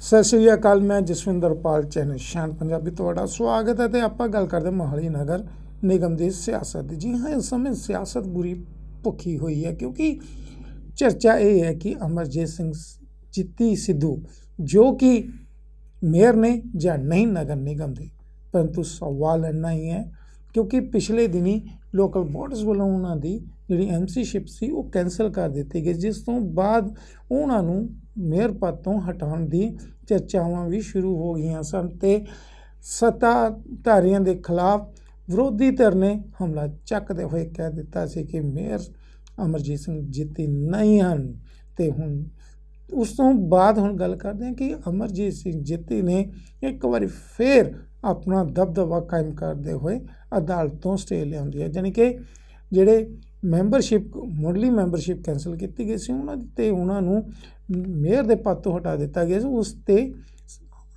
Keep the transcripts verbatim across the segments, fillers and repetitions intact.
सत श्री अकाल, मैं जसविंदरपाल, चैनल शान पंजाबी तुहाडा स्वागत है। तो आप गल करते मोहाली नगर निगम की सियासत। जी हाँ, इस समय सियासत बुरी भुखी हुई है, क्योंकि चर्चा यह है कि अमरजीत सिंह जीती सिद्धू जो कि मेयर ने या नहीं नगर निगम के, परंतु सवाल इन्ना ही है क्योंकि पिछले दिन ही लोकल बॉडीज वालों उन्होंने जी एम सी शिप से वो कैंसल कर दी गई, जिस तो बाद उन्होंने मेयर पद तो हटाने की चर्चावान भी शुरू हो गई सन। तो सत्ताधारियों के खिलाफ विरोधी धर ने हमला चकते हुए कह दिता सी कि मेयर अमरजीत सिंह जीती नहीं हैं। तो हुण उस तो बाद हुण गल करते हैं कि अमरजीत सिंह जीती ने एक बार फिर अपना दबदबा कायम करते हुए अदालत तो स्टे लिआंदी है, जानी कि जिहड़े मैंबरशिप मुढ़ली मैंबरशिप कैंसल की गई सी उन्होंने उन्होंने मेयर के पद तो हटा दिता गया। उसते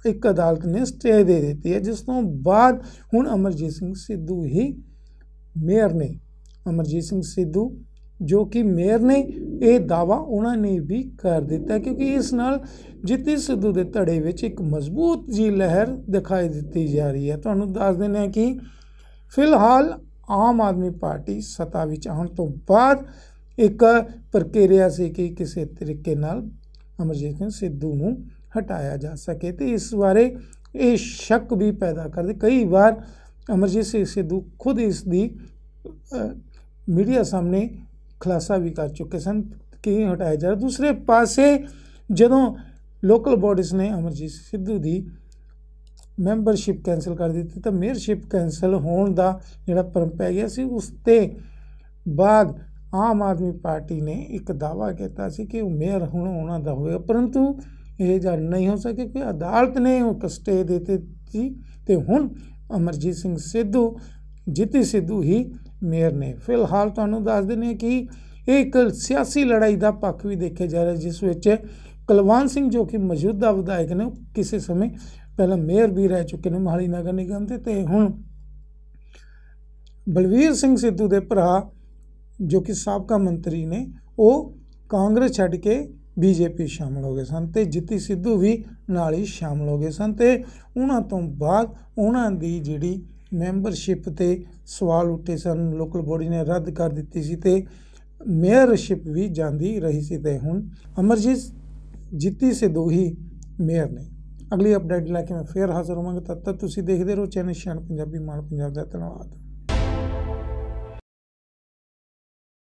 एक अदालत ने स्टे दे दी है, जिस तो बाद हुण अमरजीत सिंह सिद्धू ही मेयर ने अमरजीत सिंह सिद्धू जो कि मेयर ने यह दावा उन्होंने भी कर दिता, क्योंकि इस नाल जीती सिद्धू के धड़े में एक मजबूत जी लहर दिखाई दी जा रही है। तुहानूं दस देना है कि फिलहाल आम आदमी पार्टी सत्ता विच आउण तो बाद एक प्रक्रिया सी कि किसी तरीके नाल अमरजीत सिंह सिद्धू नूं हटाया जा सके। तो इस बारे ये शक भी पैदा करते, कई बार अमरजीत सिंह सिद्धू खुद इसकी मीडिया सामने खुलासा भी कर चुके सन कि हटाया जा रहा। दूसरे पासे जदों लोकल बॉडीज़ ने अमरजीत सिद्धू की मैंबरशिप कैंसल कर दी तो मेयरशिप कैंसल होने का जिहड़ा भरम पै गया सी। उसते बाद आम आदमी पार्टी ने एक दावा किया कि मेयर हुण उन्हां दा होएगा, परंतु यह जान नहीं हो सके कि अदालत ने स्टे दे दी। तो हुण अमरजीत सिंह सिद्धू जीती सिद्धू ही मेयर ने। फिलहाल तुहानूं दस देने कि यह एक सियासी लड़ाई का पक्ष भी देखे जा रहा है, जिस विच कलवंत सिंह जो कि मौजूदा विधायक ने किसी समय पहला मेयर भी रह चुके हैं मोहाली नगर निगम के। तो हुण बलबीर सिंह सिद्धू के भरा जो कि साबका मंत्री ने वो कांग्रेस छड़ के बीजेपी शामिल हो गए सन, तो जीती सिद्धू भी नाल ही शामिल हो गए सन। तो उन्हां तों बाद उन्हां दी जिहड़ी मैंबरशिप ते सवाल उठे सन, लोकल बॉडी ने रद्द कर दित्ती सी ते मेयरशिप भी जांदी रही सी। ते हुण अमरजीत जीती सिद्धू ही मेयर ने। अगली अपडेट लैके मैं फिर हाजिर होवांगा, तद तक तुसीं देखदे रहो चैनल शान पंजाबी। मान पंजाब का धन्यवाद।